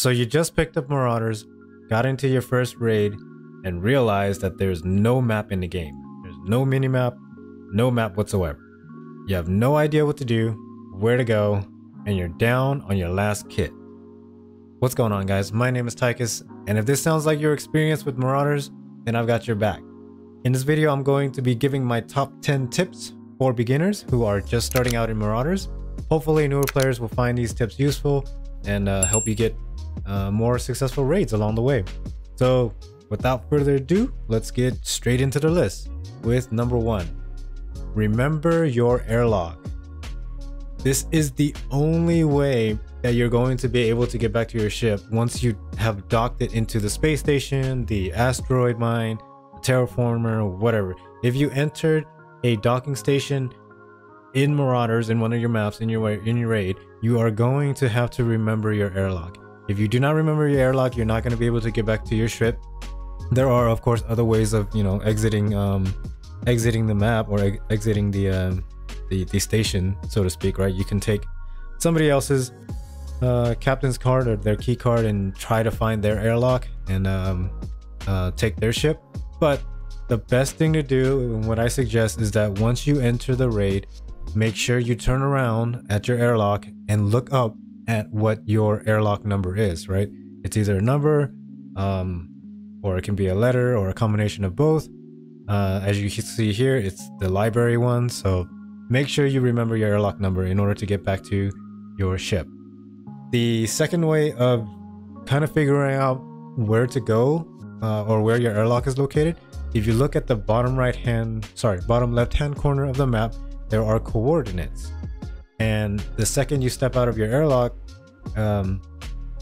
So you just picked up Marauders, got into your first raid, and realized that there's no map in the game. There's no minimap, no map whatsoever. You have no idea what to do, where to go, and you're down on your last kit. What's going on, guys? My name is Tyicus, and if this sounds like your experience with Marauders, then I've got your back. In this video, I'm going to be giving my top 10 tips for beginners who are just starting out in Marauders. Hopefully newer players will find these tips useful and help you get more successful raids along the way. So without further ado, let's get straight into the list with number 1. Remember your airlock. This is the only way that you're going to be able to get back to your ship once you have docked it into the space station, the asteroid mine, the terraformer, whatever. If you entered a docking station in Marauders, in one of your maps, in your raid, you are going to have to remember your airlock. If you do not remember your airlock, you're not going to be able to get back to your ship. There are, of course, other ways of, you know, exiting the map or exiting the station, so to speak, right? You can take somebody else's captain's card or their key card and try to find their airlock and take their ship. But the best thing to do, and what I suggest, is that once you enter the raid, make sure you turn around at your airlock and look up at what your airlock number is, right? It's either a number, or it can be a letter or a combination of both. As you see here, it's the library one. So make sure you remember your airlock number in order to get back to your ship. The second way of kind of figuring out where to go or where your airlock is located, if you look at the bottom left-hand corner of the map, there are coordinates. And the second you step out of your airlock,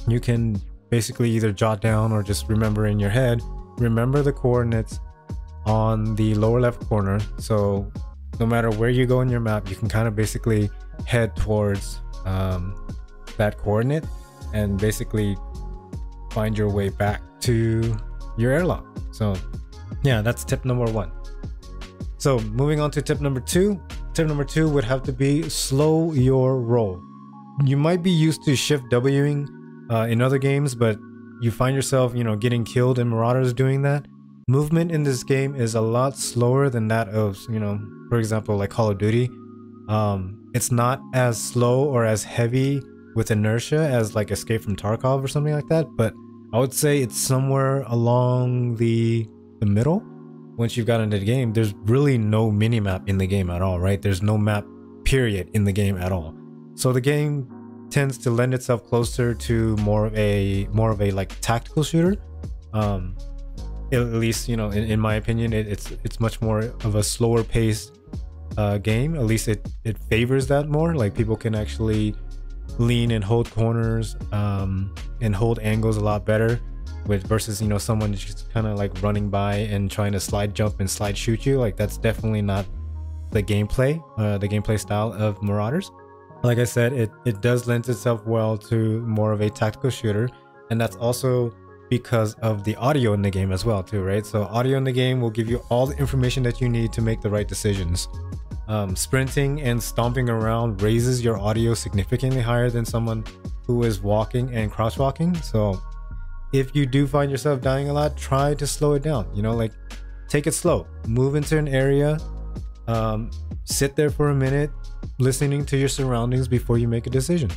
you can basically either jot down or just remember in your head, remember the coordinates on the lower left corner. So no matter where you go in your map, you can kind of basically head towards that coordinate and basically find your way back to your airlock. So yeah, that's tip number 1. So moving on to tip number 2. Tip number 2 would have to be slow your roll. You might be used to shift Wing in other games, but you find yourself, you know, getting killed in Marauders doing that. Movement in this game is a lot slower than that of, you know, for example, like Call of Duty. It's not as slow or as heavy with inertia as like Escape from Tarkov or something like that, but I would say it's somewhere along the middle. Once you've gotten into the game, there's really no minimap in the game at all, right? There's no map period in the game at all. So the game tends to lend itself closer to more of a like tactical shooter. At least, you know, in my opinion, it's much more of a slower paced game. At least it favors that more. Like, people can actually lean and hold corners and hold angles a lot better with versus, you know, someone just kind of like running by and trying to slide jump and slide shoot you. Like, that's definitely not the gameplay, the gameplay style of Marauders. Like I said, it does lend itself well to more of a tactical shooter, and that's also because of the audio in the game as well too, right? So audio in the game will give you all the information that you need to make the right decisions. Sprinting and stomping around raises your audio significantly higher than someone who is walking and cross-walking. So if you do find yourself dying a lot, try to slow it down, you know, like take it slow, move into an area, sit there for a minute, listening to your surroundings before you make a decision.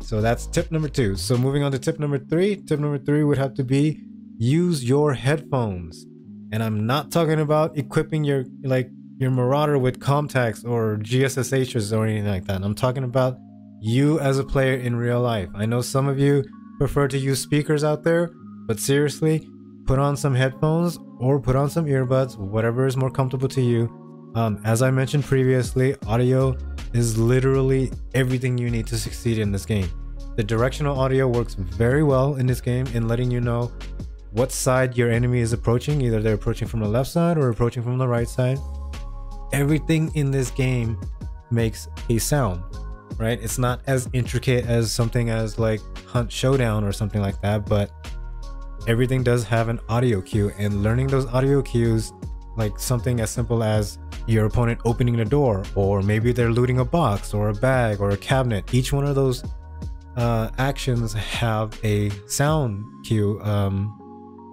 So that's tip number 2. So moving on to tip number 3. Tip number 3 would have to be use your headphones. And I'm not talking about equipping your Marauder with comtacs or GSSHs or anything like that. I'm talking about you as a player in real life. I know some of you prefer to use speakers out there, but seriously, put on some headphones or put on some earbuds, whatever is more comfortable to you. As I mentioned previously, audio is literally everything you need to succeed in this game. The directional audio works very well in this game in letting you know what side your enemy is approaching. Either they're approaching from the left side or approaching from the right side. Everything in this game makes a sound, right? It's not as intricate as something as like Hunt Showdown or something like that, but everything does have an audio cue, and learning those audio cues, like something as simple as your opponent opening the door, or maybe they're looting a box or a bag or a cabinet. Each one of those actions have a sound cue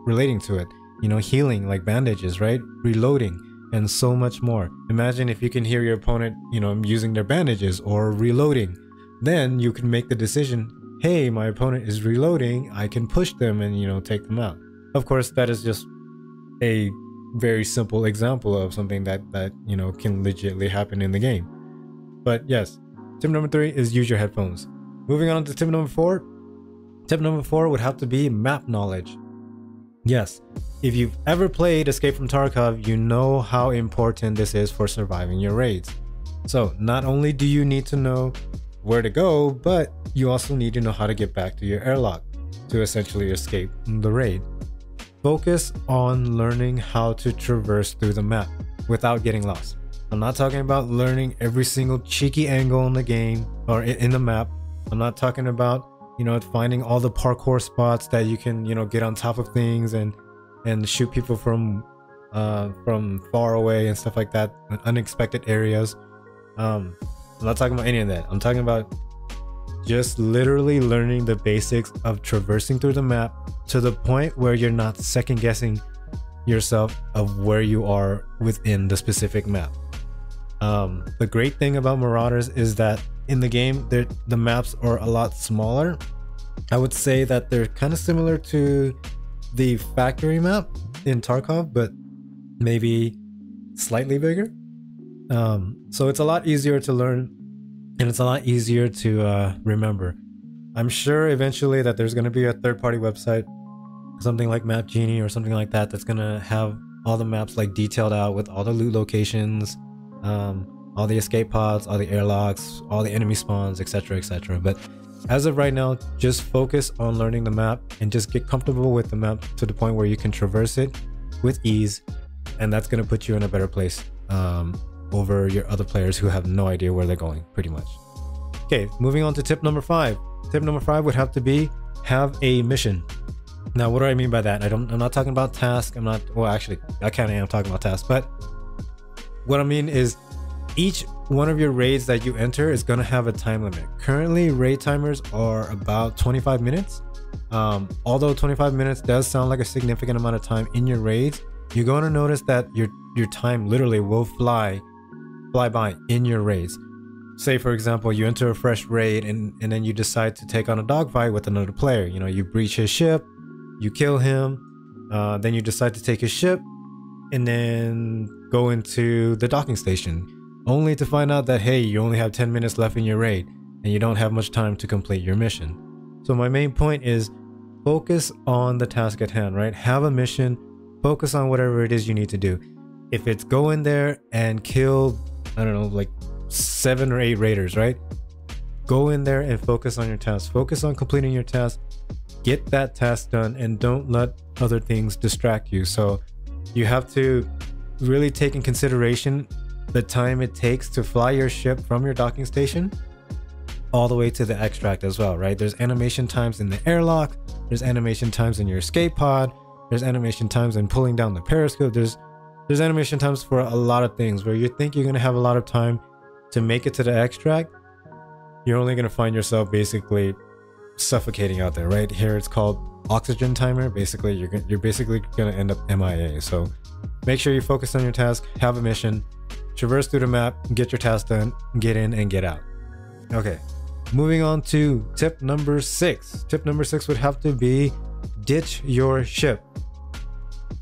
relating to it. You know, healing like bandages, right? Reloading and so much more. Imagine if you can hear your opponent, you know, using their bandages or reloading. Then you can make the decision, hey, my opponent is reloading, I can push them and, you know, take them out. Of course, that is just a very simple example of something that you know, can legitimately happen in the game. But yes, tip number 3 is use your headphones. Moving on to tip number 4. Tip number 4 would have to be map knowledge. Yes, if you've ever played Escape from Tarkov, you know how important this is for surviving your raids. So not only do you need to know where to go, but you also need to know how to get back to your airlock to essentially escape the raid. Focus on learning how to traverse through the map without getting lost. I'm not talking about learning every single cheeky angle in the game or in the map. I'm not talking about, you know, finding all the parkour spots that you can, you know, get on top of things and shoot people from far away and stuff like that, unexpected areas. I'm not talking about any of that. I'm talking about just literally learning the basics of traversing through the map to the point where you're not second guessing yourself of where you are within the specific map. The great thing about Marauders is that in the game, the maps are a lot smaller. I would say that they're kind of similar to the factory map in Tarkov, but maybe slightly bigger. So it's a lot easier to learn, and it's a lot easier to remember. I'm sure eventually that there's going to be a third-party website, something like Map Genie or something like that, that's going to have all the maps like detailed out with all the loot locations, all the escape pods, all the airlocks, all the enemy spawns, etc, etc. But as of right now, just focus on learning the map and just get comfortable with the map to the point where you can traverse it with ease, and that's going to put you in a better place over your other players who have no idea where they're going, pretty much. Okay, moving on to tip number 5. Tip number 5 would have to be have a mission. Now, what do I mean by that? I'm not talking about tasks. Well, actually, I kind of am talking about tasks, but what I mean is each one of your raids that you enter is going to have a time limit. Currently, raid timers are about 25 minutes. Although 25 minutes does sound like a significant amount of time in your raids, you're going to notice that your time literally will fly by in your raids. Say, for example, you enter a fresh raid and then you decide to take on a dogfight with another player. You know, you breach his ship, you kill him, then you decide to take his ship and then go into the docking station, only to find out that, hey, you only have 10 minutes left in your raid and you don't have much time to complete your mission. So my main point is focus on the task at hand, right? Have a mission, focus on whatever it is you need to do. If it's go in there and kill, I don't know, like 7 or 8 raiders, right? Go in there and focus on your task. Focus on completing your task. Get that task done and don't let other things distract you. So you have to really take in consideration the time it takes to fly your ship from your docking station all the way to the extract as well, right? There's animation times in the airlock. There's animation times in your escape pod. There's animation times in pulling down the periscope. There's animation times for a lot of things where you think you're going to have a lot of time to make it to the extract. You're only going to find yourself basically suffocating out there, right? Here it's called oxygen timer. Basically, you're basically going to end up MIA. So make sure you focus on your task, have a mission, traverse through the map, get your task done, get in and get out. Okay, moving on to tip number 6. Tip number 6 would have to be ditch your ship.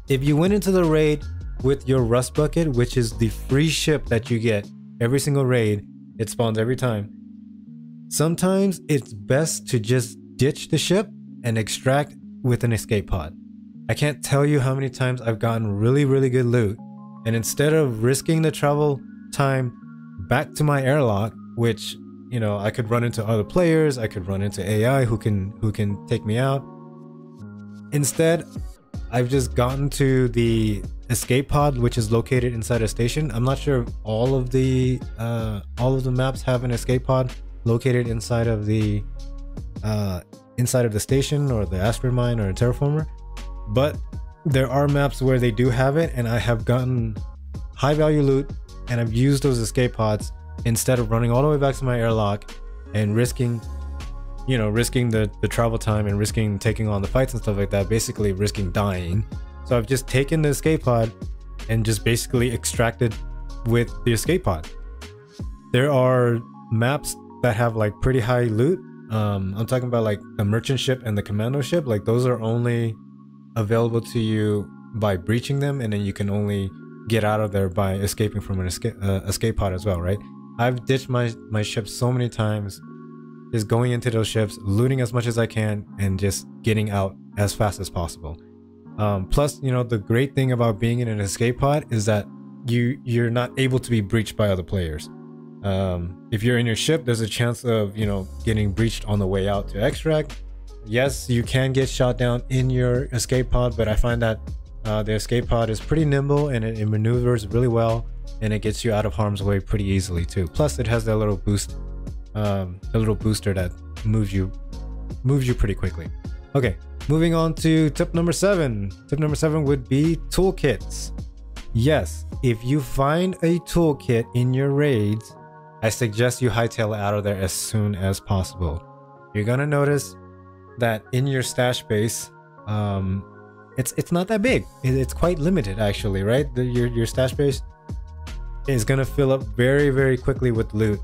If you went into the raid with your rust bucket, which is the free ship that you get every single raid, it spawns every time, sometimes it's best to just ditch the ship and extract with an escape pod. I can't tell you how many times I've gotten really good loot, and instead of risking the travel time back to my airlock, which, you know, I could run into other players, I could run into AI who can take me out, instead I've just gotten to the escape pod, which is located inside a station. I'm not sure if all of the maps have an escape pod located inside of the station or the asteroid mine or a terraformer, but there are maps where they do have it, and I have gotten high value loot and I've used those escape pods instead of running all the way back to my airlock and risking you know, risking the travel time and risking taking on the fights and stuff like that, basically risking dying. So I've just taken the escape pod and just basically extracted with the escape pod. There are maps that have like pretty high loot. I'm talking about like the merchant ship and the commando ship. Like those are only available to you by breaching them, and then you can only get out of there by escaping from an escape pod as well, right? I've ditched my ships so many times, just going into those ships, looting as much as I can, and just getting out as fast as possible. Plus, you know, the great thing about being in an escape pod is that you're not able to be breached by other players. If you're in your ship, there's a chance of, you know, getting breached on the way out to extract. Yes, you can get shot down in your escape pod, but I find that the escape pod is pretty nimble, and it maneuvers really well, and it gets you out of harm's way pretty easily too. Plus, it has that little boost, the little booster that moves you pretty quickly. Okay, moving on to tip number 7. Tip number 7 would be toolkits. Yes, if you find a toolkit in your raids, I suggest you hightail out of there as soon as possible. You're gonna notice that in your stash base, it's not that big. It's quite limited actually, right? Your stash base is gonna fill up very, very quickly with loot,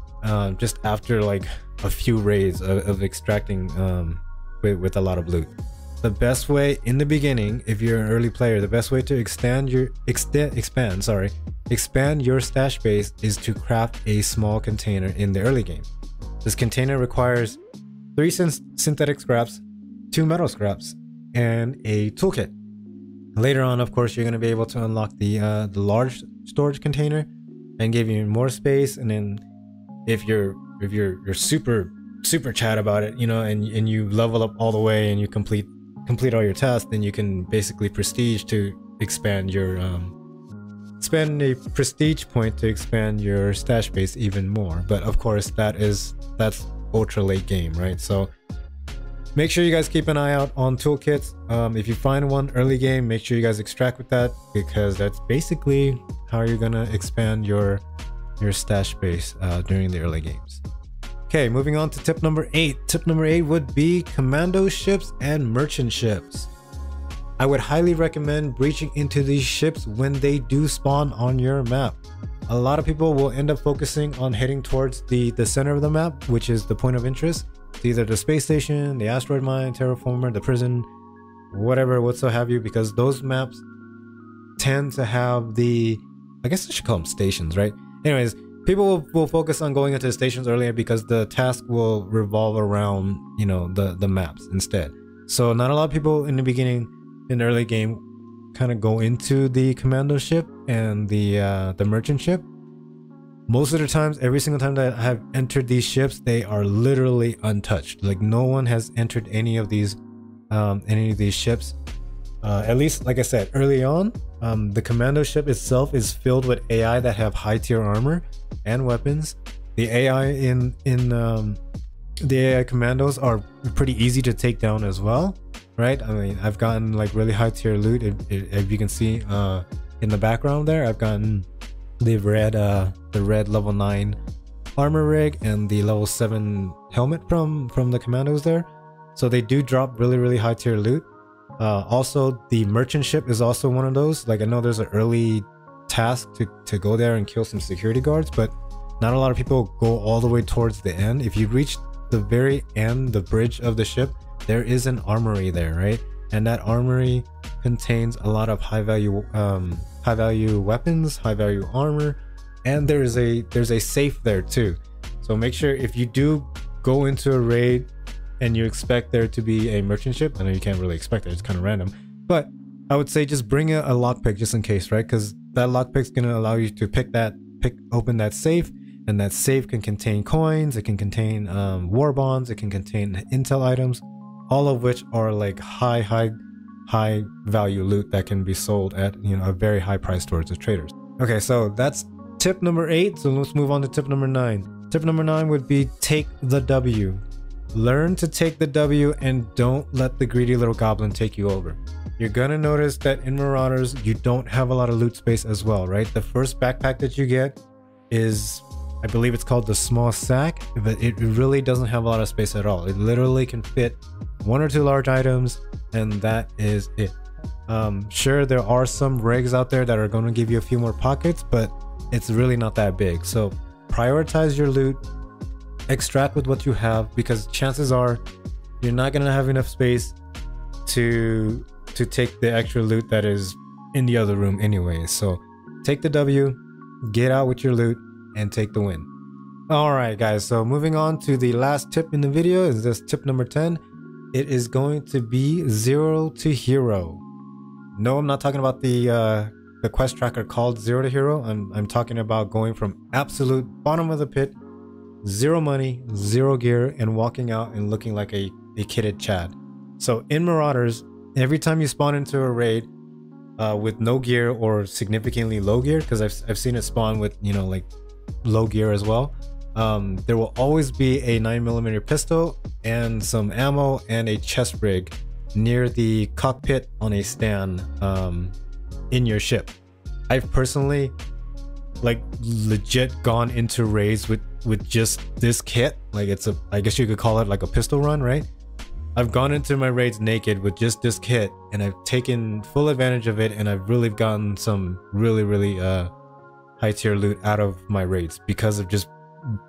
just after like a few raids of extracting with a lot of loot. The best way in the beginning, if you're an early player, the best way to expand your stash base is to craft a small container in the early game. This container requires 3 synthetic scraps, 2 metal scraps, and a toolkit. Later on, of course, you're going to be able to unlock the large storage container and give you more space. And then, if you're super chat about it, you know, and you level up all the way and you complete all your tasks, then you can basically prestige to expand your spend a prestige point to expand your stash base even more. But of course, that's ultra late game, right? So make sure you guys keep an eye out on toolkits. If you find one early game, make sure you guys extract with that, because that's basically how you're gonna expand your stash base during the early games. Okay, moving on to tip number 8. Tip number 8 would be commando ships and merchant ships. I would highly recommend breaching into these ships when they do spawn on your map. A lot of people will end up focusing on heading towards the center of the map, which is the point of interest. It's either the space station, the asteroid mine, terraformer, the prison, whatever, whatsoever, because those maps tend to have the, I guess I should call them stations, right? Anyways, people will focus on going into the stations earlier because the task will revolve around, you know, the maps instead. So not a lot of people in the beginning, in the early game, kind of go into the commando ship and the merchant ship. Most of the times, every single time that I have entered these ships, they are literally untouched. Like no one has entered any of these ships. At least, like I said, early on, the commando ship itself is filled with AI that have high tier armor and weapons. The AI the AI commandos are pretty easy to take down as well, right? I mean, I've gotten like really high tier loot. If you can see in the background there, I've gotten the red level 9 armor rig and the level 7 helmet from the commandos there. So they do drop really, really high tier loot. Also, the merchant ship is also one of those. Like I know there's an early task to go there and kill some security guards, but not a lot of people go all the way towards the end. If you reach the very end, the bridge of the ship, there is an armory there, right? And that armory contains a lot of high value weapons, high value armor, and there's a safe there too. So make sure if you do go into a raid and you expect there to be a merchant ship, I know you can't really expect it, it's kind of random, but I would say just bring a lockpick just in case, right? Because that lockpick's going to allow you to pick open that safe, and that safe can contain coins, it can contain war bonds, it can contain intel items, all of which are like high value loot that can be sold at, you know, a very high price towards the traders. Okay, so that's tip number 8. So let's move on to tip number 9. Tip number 9 would be take the W. Learn to take the W and don't let the greedy little goblin take you over. You're gonna notice that in Marauders, you don't have a lot of loot space as well, right? The first backpack that you get is I believe it's called the small sack, but it really doesn't have a lot of space at all. It literally can fit one or two large items, and that is it. Sure, there are some rigs out there that are going to give you a few more pockets, but it's really not that big. So prioritize your loot, extract with what you have, because chances are you're not going to have enough space to take the extra loot that is in the other room anyway. So take the W, get out with your loot, and take the win. Alright guys, so moving on to the last tip in the video is this tip number 10. It is going to be Zero to Hero. No, I'm not talking about the quest tracker called Zero to Hero. I'm talking about going from absolute bottom of the pit, zero money, zero gear, and walking out and looking like a kitted Chad. So in Marauders, every time you spawn into a raid with no gear or significantly low gear, because I've seen it spawn with, you know, like low gear as well, there will always be a 9mm pistol and some ammo and a chest rig near the cockpit on a stand in your ship. I've personally, like, legit gone into raids with just this kit. Like, it's a, I guess you could call it like a pistol run, right? I've gone into my raids naked with just this kit, and I've taken full advantage of it, and I've really gotten some really high tier loot out of my raids because of just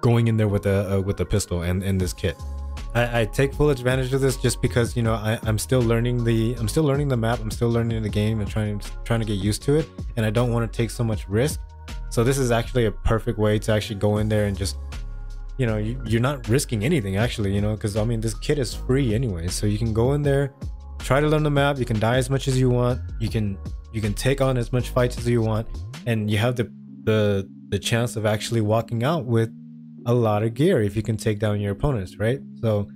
going in there with a pistol and this kit. I take full advantage of this just because, you know, I'm still learning the map, I'm still learning the game, and trying to get used to it, and I don't want to take so much risk. So this is actually a perfect way to actually go in there and just, you know, you're not risking anything actually, you know, because I mean this kit is free anyway, so you can go in there, try to learn the map, you can die as much as you want, you can take on as much fights as you want, and you have the chance of actually walking out with a lot of gear if you can take down your opponents, right? So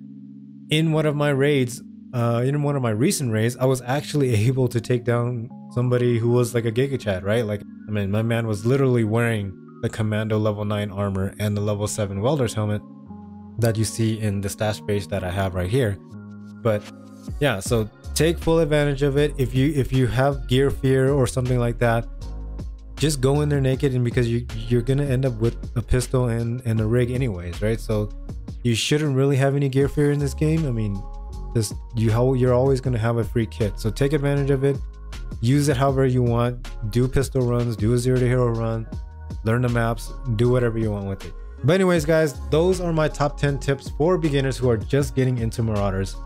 in one of my raids, in one of my recent raids, I was actually able to take down somebody who was like a Giga Chad, right? Like, I mean, my man was literally wearing the commando level 9 armor and the level 7 welder's helmet that you see in the stash base that I have right here. But yeah, so take full advantage of it. If you have gear fear or something like that, just go in there naked, and because you're gonna end up with a pistol and a rig anyways, right? So you shouldn't really have any gear fear in this game. I mean, you're always gonna have a free kit, so take advantage of it, use it however you want, do pistol runs, do a Zero to Hero run, learn the maps, do whatever you want with it. But anyways guys, those are my top 10 tips for beginners who are just getting into Marauders.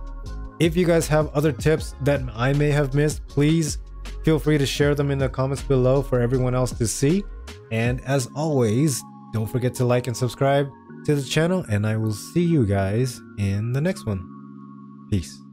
If you guys have other tips that I may have missed, please feel free to share them in the comments below for everyone else to see. And as always, don't forget to like and subscribe to the channel, and I will see you guys in the next one. Peace.